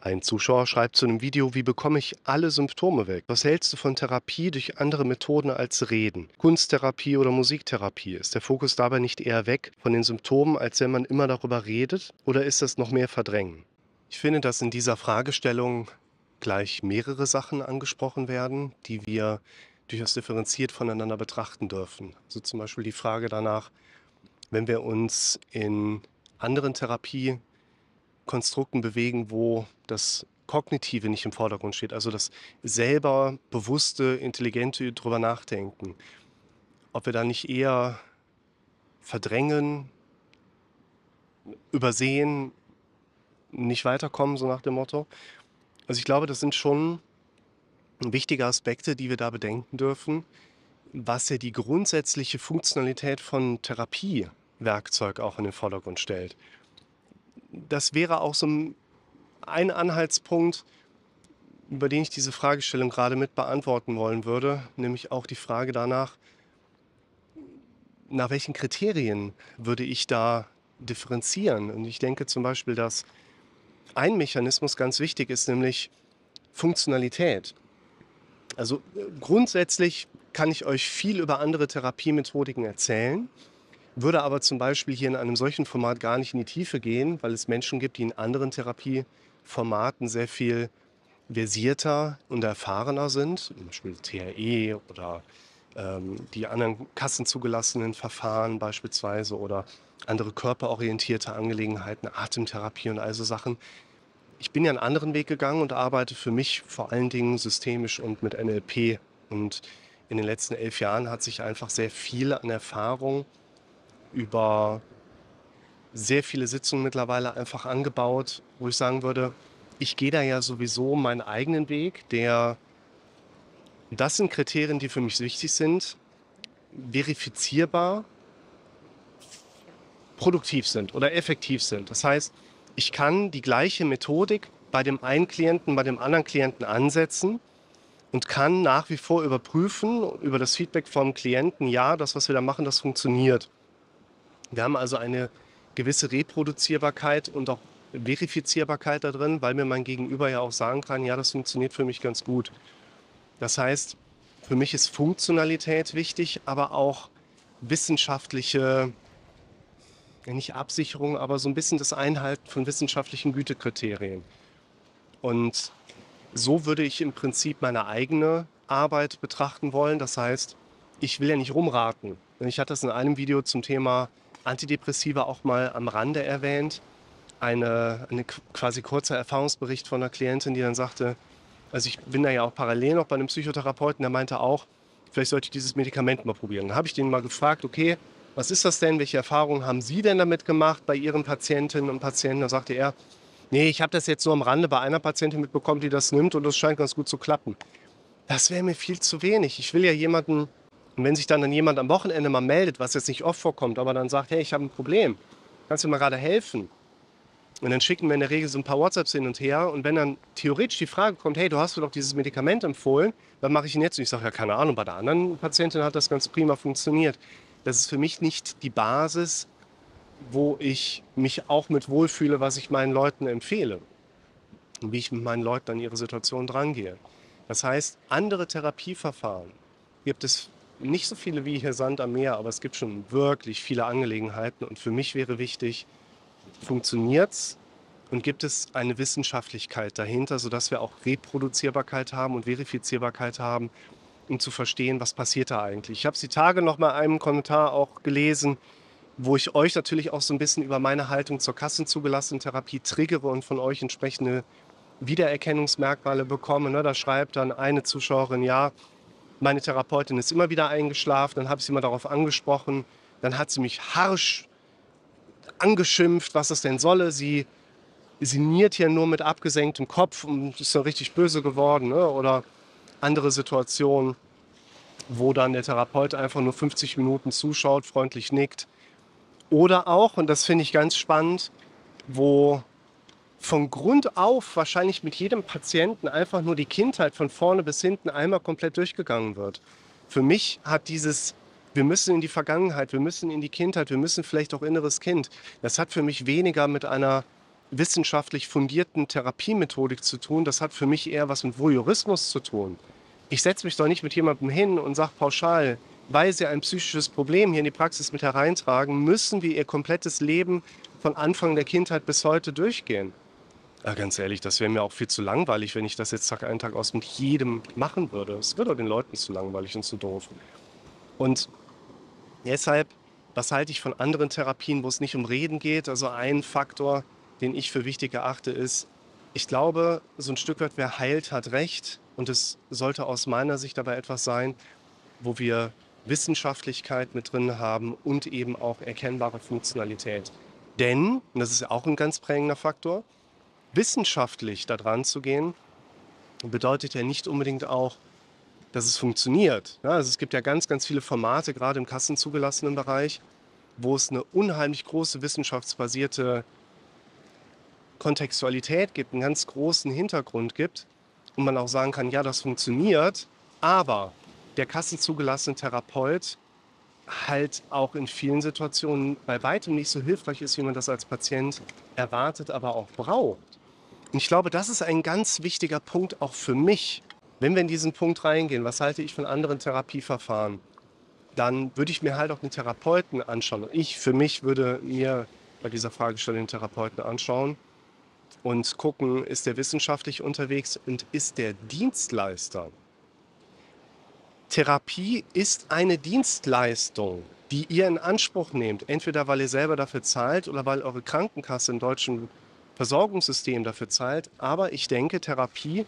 Ein Zuschauer schreibt zu einem Video, wie bekomme ich alle Symptome weg? Was hältst du von Therapie durch andere Methoden als Reden? Kunsttherapie oder Musiktherapie? Ist der Fokus dabei nicht eher weg von den Symptomen, als wenn man immer darüber redet? Oder ist das noch mehr Verdrängen? Ich finde, dass in dieser Fragestellung gleich mehrere Sachen angesprochen werden, die wir durchaus differenziert voneinander betrachten dürfen. Also zum Beispiel die Frage danach, wenn wir uns in anderen Therapiekonstrukten bewegen, wo das Kognitive nicht im Vordergrund steht, also das selber bewusste, intelligente drüber nachdenken, ob wir da nicht eher verdrängen, übersehen, nicht weiterkommen, so nach dem Motto. Also ich glaube, das sind schon wichtige Aspekte, die wir da bedenken dürfen, was ja die grundsätzliche Funktionalität von Therapiewerkzeug auch in den Vordergrund stellt. Das wäre auch so ein Anhaltspunkt, über den ich diese Fragestellung gerade mit beantworten wollen würde, nämlich auch die Frage danach, nach welchen Kriterien würde ich da differenzieren? Und ich denke zum Beispiel, dass ein Mechanismus ganz wichtig ist, nämlich Funktionalität. Also grundsätzlich kann ich euch viel über andere Therapiemethodiken erzählen, würde aber zum Beispiel hier in einem solchen Format gar nicht in die Tiefe gehen, weil es Menschen gibt, die in anderen Therapieformaten sehr viel versierter und erfahrener sind, zum Beispiel TRE oder die anderen kassenzugelassenen Verfahren beispielsweise oder andere körperorientierte Angelegenheiten, Atemtherapie und all so Sachen. Ich bin ja einen anderen Weg gegangen und arbeite für mich vor allen Dingen systemisch und mit NLP. Und in den letzten 11 Jahren hat sich einfach sehr viel an Erfahrung über sehr viele Sitzungen mittlerweile einfach angebaut, wo ich sagen würde, ich gehe da ja sowieso meinen eigenen Weg, das sind Kriterien, die für mich wichtig sind, verifizierbar, produktiv sind oder effektiv sind. Das heißt, ich kann die gleiche Methodik bei dem einen Klienten, bei dem anderen Klienten ansetzen und kann nach wie vor überprüfen, über das Feedback vom Klienten, ja, das, was wir da machen, das funktioniert. Wir haben also eine gewisse Reproduzierbarkeit und auch Verifizierbarkeit da drin, weil mir mein Gegenüber ja auch sagen kann, ja, das funktioniert für mich ganz gut. Das heißt, für mich ist Funktionalität wichtig, aber auch wissenschaftliche, nicht Absicherung, aber so ein bisschen das Einhalten von wissenschaftlichen Gütekriterien. Und so würde ich im Prinzip meine eigene Arbeit betrachten wollen. Das heißt, ich will ja nicht rumraten. Ich hatte das in einem Video zum Thema Antidepressiva auch mal am Rande erwähnt. Eine quasi kurzer Erfahrungsbericht von einer Klientin, die dann sagte, also ich bin da ja auch parallel noch bei einem Psychotherapeuten, der meinte auch, vielleicht sollte ich dieses Medikament mal probieren. Dann habe ich den mal gefragt, okay, was ist das denn? Welche Erfahrungen haben Sie denn damit gemacht bei Ihren Patientinnen und Patienten? Da sagte er, nee, ich habe das jetzt nur am Rande bei einer Patientin mitbekommen, die das nimmt und das scheint ganz gut zu klappen. Das wäre mir viel zu wenig. Ich will ja jemanden, und wenn sich dann jemand am Wochenende mal meldet, was jetzt nicht oft vorkommt, aber dann sagt, hey, ich habe ein Problem, kannst du mir gerade helfen? Und dann schicken wir in der Regel so ein paar WhatsApps hin und her. Und wenn dann theoretisch die Frage kommt, hey, du hast mir doch dieses Medikament empfohlen, dann mache ich ihn jetzt. Und ich sage, ja, keine Ahnung, bei der anderen Patientin hat das ganz prima funktioniert. Das ist für mich nicht die Basis, wo ich mich auch mit wohlfühle, was ich meinen Leuten empfehle. Und wie ich mit meinen Leuten an ihre Situation drangehe. Das heißt, andere Therapieverfahren gibt es nicht so viele wie hier Sand am Meer, aber es gibt schon wirklich viele Angelegenheiten. Und für mich wäre wichtig, funktioniert es und gibt es eine Wissenschaftlichkeit dahinter, sodass wir auch Reproduzierbarkeit haben und Verifizierbarkeit haben, um zu verstehen, was passiert da eigentlich. Ich habe es die Tage noch mal in einem Kommentar auch gelesen, wo ich euch natürlich auch so ein bisschen über meine Haltung zur kassenzugelassenen Therapie triggere und von euch entsprechende Wiedererkennungsmerkmale bekomme. Da schreibt dann eine Zuschauerin, ja, meine Therapeutin ist immer wieder eingeschlafen, dann habe ich sie mal darauf angesprochen, dann hat sie mich harsch angeschimpft, was das denn solle. Sie niert hier nur mit abgesenktem Kopf und ist dann richtig böse geworden. Ne? Oder andere Situationen, wo dann der Therapeut einfach nur 50 Minuten zuschaut, freundlich nickt. Oder auch, und das finde ich ganz spannend, wo von Grund auf wahrscheinlich mit jedem Patienten einfach nur die Kindheit von vorne bis hinten einmal komplett durchgegangen wird. Für mich hat dieses wir müssen in die Vergangenheit, wir müssen in die Kindheit, wir müssen vielleicht auch inneres Kind. Das hat für mich weniger mit einer wissenschaftlich fundierten Therapiemethodik zu tun. Das hat für mich eher was mit Voyeurismus zu tun. Ich setze mich doch nicht mit jemandem hin und sage pauschal, weil Sie ein psychisches Problem hier in die Praxis mit hereintragen, müssen wir Ihr komplettes Leben von Anfang der Kindheit bis heute durchgehen. Ja, ganz ehrlich, das wäre mir auch viel zu langweilig, wenn ich das jetzt Tag ein, Tag aus mit jedem machen würde. Es wird auch den Leuten zu langweilig und zu doof. Und deshalb, was halte ich von anderen Therapien, wo es nicht um Reden geht? Also ein Faktor, den ich für wichtig erachte, ist, ich glaube, so ein Stück weit, wer heilt, hat recht. Und es sollte aus meiner Sicht dabei etwas sein, wo wir Wissenschaftlichkeit mit drin haben und eben auch erkennbare Funktionalität. Denn, und das ist ja auch ein ganz prägender Faktor, wissenschaftlich da dran zu gehen, bedeutet ja nicht unbedingt auch, dass es funktioniert. Ja, also es gibt ja ganz, ganz viele Formate, gerade im kassenzugelassenen Bereich, wo es eine unheimlich große wissenschaftsbasierte Kontextualität gibt, einen ganz großen Hintergrund gibt und man auch sagen kann, ja, das funktioniert, aber der kassenzugelassene Therapeut halt auch in vielen Situationen bei weitem nicht so hilfreich ist, wie man das als Patient erwartet, aber auch braucht. Und ich glaube, das ist ein ganz wichtiger Punkt auch für mich. Wenn wir in diesen Punkt reingehen, was halte ich von anderen Therapieverfahren, dann würde ich mir halt auch einen Therapeuten anschauen. Und ich für mich würde mir bei dieser Fragestellung den Therapeuten anschauen und gucken, ist der wissenschaftlich unterwegs und ist der Dienstleister? Therapie ist eine Dienstleistung, die ihr in Anspruch nehmt, entweder weil ihr selber dafür zahlt oder weil eure Krankenkasse im deutschen Versorgungssystem dafür zahlt. Aber ich denke, Therapie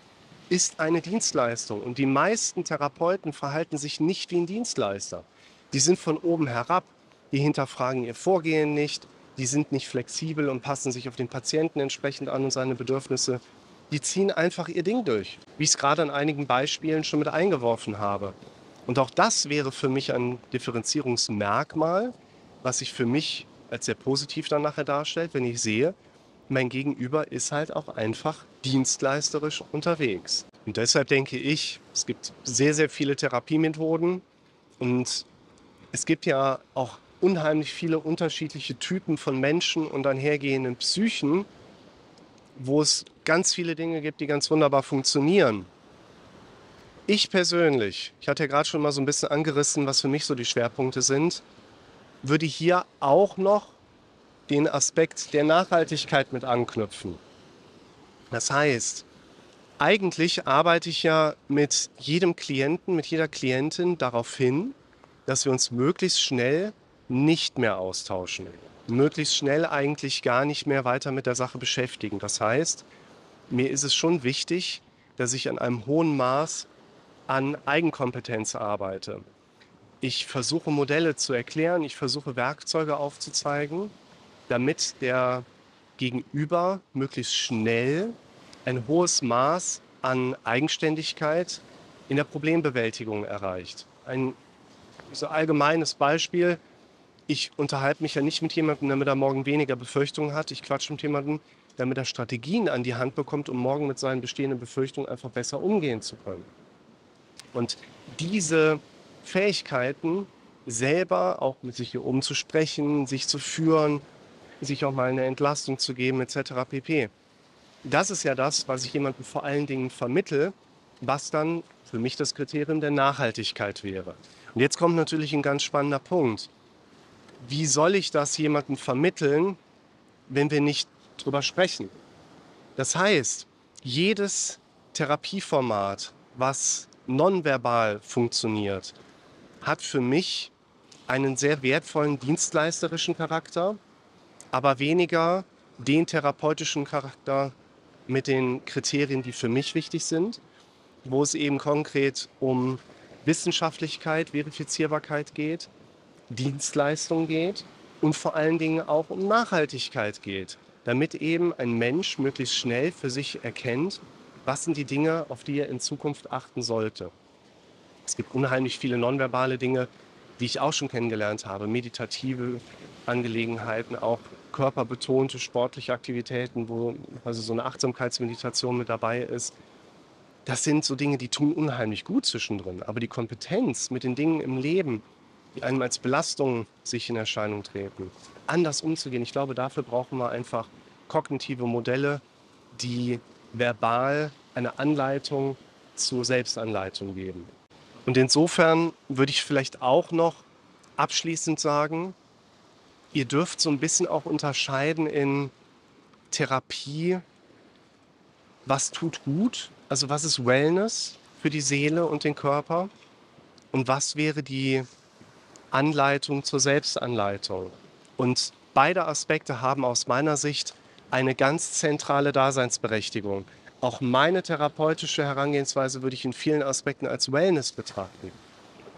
ist eine Dienstleistung und die meisten Therapeuten verhalten sich nicht wie ein Dienstleister. Die sind von oben herab, die hinterfragen ihr Vorgehen nicht, die sind nicht flexibel und passen sich auf den Patienten entsprechend an und seine Bedürfnisse. Die ziehen einfach ihr Ding durch, wie ich es gerade an einigen Beispielen schon mit eingeworfen habe. Und auch das wäre für mich ein Differenzierungsmerkmal, was sich für mich als sehr positiv dann nachher darstellt, wenn ich sehe, mein Gegenüber ist halt auch einfach dienstleisterisch unterwegs. Und deshalb denke ich, es gibt sehr, sehr viele Therapiemethoden und es gibt ja auch unheimlich viele unterschiedliche Typen von Menschen und einhergehenden Psychen, wo es ganz viele Dinge gibt, die ganz wunderbar funktionieren. Ich persönlich, ich hatte ja gerade schon mal so ein bisschen angerissen, was für mich so die Schwerpunkte sind, würde hier auch noch den Aspekt der Nachhaltigkeit mit anknüpfen. Das heißt, eigentlich arbeite ich ja mit jedem Klienten, mit jeder Klientin darauf hin, dass wir uns möglichst schnell nicht mehr austauschen, möglichst schnell eigentlich gar nicht mehr weiter mit der Sache beschäftigen. Das heißt, mir ist es schon wichtig, dass ich an einem hohen Maß an Eigenkompetenz arbeite. Ich versuche Modelle zu erklären, ich versuche Werkzeuge aufzuzeigen, damit der Gegenüber möglichst schnell ein hohes Maß an Eigenständigkeit in der Problembewältigung erreicht. Ein so allgemeines Beispiel: Ich unterhalte mich ja nicht mit jemandem, damit er morgen weniger Befürchtungen hat. Ich quatsche mit jemandem, damit er Strategien an die Hand bekommt, um morgen mit seinen bestehenden Befürchtungen einfach besser umgehen zu können. Und diese Fähigkeiten, selber auch mit sich hier umzusprechen, sich zu führen, sich auch mal eine Entlastung zu geben, etc. pp. Das ist ja das, was ich jemandem vor allen Dingen vermittle, was dann für mich das Kriterium der Nachhaltigkeit wäre. Und jetzt kommt natürlich ein ganz spannender Punkt. Wie soll ich das jemandem vermitteln, wenn wir nicht drüber sprechen? Das heißt, jedes Therapieformat, was nonverbal funktioniert, hat für mich einen sehr wertvollen dienstleisterischen Charakter, aber weniger den therapeutischen Charakter mit den Kriterien, die für mich wichtig sind, wo es eben konkret um Wissenschaftlichkeit, Verifizierbarkeit geht, Dienstleistung geht und vor allen Dingen auch um Nachhaltigkeit geht, damit eben ein Mensch möglichst schnell für sich erkennt, was sind die Dinge, auf die er in Zukunft achten sollte. Es gibt unheimlich viele nonverbale Dinge, die ich auch schon kennengelernt habe, meditative Angelegenheiten, auch körperbetonte sportliche Aktivitäten, wo also so eine Achtsamkeitsmeditation mit dabei ist. Das sind so Dinge, die tun unheimlich gut zwischendrin, aber die Kompetenz mit den Dingen im Leben, die einem als Belastung sich in Erscheinung treten, anders umzugehen. Ich glaube, dafür brauchen wir einfach kognitive Modelle, die verbal eine Anleitung zur Selbstanleitung geben. Und insofern würde ich vielleicht auch noch abschließend sagen, ihr dürft so ein bisschen auch unterscheiden in Therapie, was tut gut, also was ist Wellness für die Seele und den Körper und was wäre die Anleitung zur Selbstanleitung. Und beide Aspekte haben aus meiner Sicht eine ganz zentrale Daseinsberechtigung. Auch meine therapeutische Herangehensweise würde ich in vielen Aspekten als Wellness betrachten.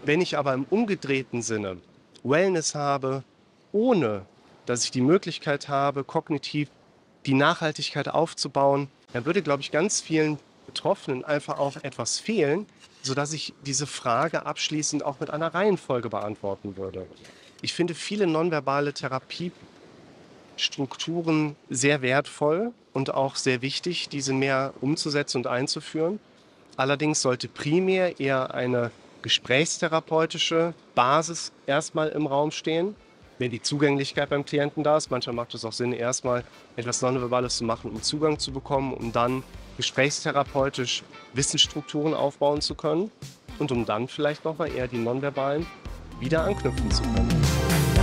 Wenn ich aber im umgedrehten Sinne Wellness habe, ohne dass ich die Möglichkeit habe, kognitiv die Nachhaltigkeit aufzubauen, dann würde, glaube ich, ganz vielen Betroffenen einfach auch etwas fehlen, sodass ich diese Frage abschließend auch mit einer Reihenfolge beantworten würde. Ich finde viele nonverbale Therapiestrukturen sehr wertvoll und auch sehr wichtig, diese mehr umzusetzen und einzuführen. Allerdings sollte primär eher eine gesprächstherapeutische Basis erstmal im Raum stehen, wenn die Zugänglichkeit beim Klienten da ist. Manchmal macht es auch Sinn, erstmal etwas Nonverbales zu machen, um Zugang zu bekommen, um dann gesprächstherapeutisch Wissensstrukturen aufbauen zu können und um dann vielleicht nochmal eher die Nonverbalen wieder anknüpfen zu können.